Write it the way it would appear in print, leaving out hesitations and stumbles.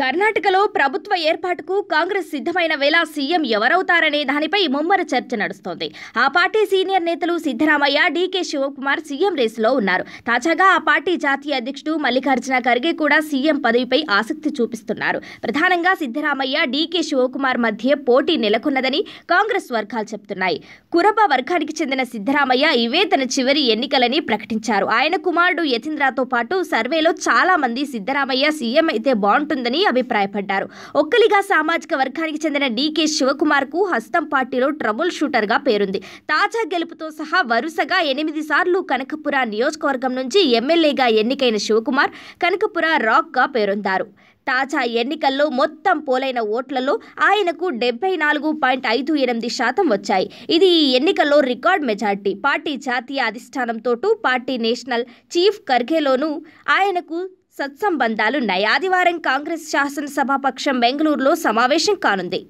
కర్ణాటకలో ప్రభుత్వ ఏర్పాటుకు కాంగ్రెస్ సిద్ధమైన వేళ సీఎం ఎవరవుతారనే దానిపై ముమ్మర చర్చ నడుస్తోంది. ఆ పార్టీ సీనియర్ నేతలు సిద్ధరామయ్య, డీకే శివకుమార్ సీఎం రేసులో ఉన్నారు. తాజాగా ఆ పార్టీ జాతీయ అధ్యక్షుడు మల్లికార్జున ఖర్గే కూడా సీఎం పదవిపై ఆసక్తి చూపిస్తున్నారు. ప్రధానంగా సిద్ధరామయ్య, డీకే శివకుమార్ మధ్య పోటీ నెలకొన్నదని కాంగ్రెస్ వర్గాలు చెబుతున్నాయి. కురబ వర్గానికి చెందిన సిద్ధరామయ్య ఇవే తన చివరి ఎన్నికలని ప్రకటించారు. ఆయన కుమారుడు యతీంద్రతో పాటు సర్వేలో చాలా మంది సిద్ధరామయ్య సీఎం అయితే బాగుంటుందని అభిప్రాయపడ్డారు. ఒక్కలిగా సామాజిక వర్గానికి చెందిన డీకే శివకుమార్ కు హస్తం పార్టీలో ట్రబుల్ షూటర్ గా పేరుంది. తాజా గెలుపుతో సహా వరుసగా 8 సార్లు కనకపుర నియోజకవర్గం నుంచి ఎమ్మెల్యేగా ఎన్నికైన శివకుమార్ కనకపుర రాక్ గా పేరొందారు. తాజా ఎన్నికల్లో మొత్తం పోలైన ఓట్లలో ఆయనకు 74.58% వచ్చాయి. ఇది ఈ ఎన్నికల్లో రికార్డ్ మెజార్టీ. పార్టీ జాతీయ అధిష్టానంతో పార్టీ నేషనల్ చీఫ్ ఖర్గేలోనూ ఆయనకు సత్సంబంధాలున్నాయి. ఆదివారం కాంగ్రెస్ శాసనసభాపక్షం బెంగళూరులో సమావేశం కానుంది.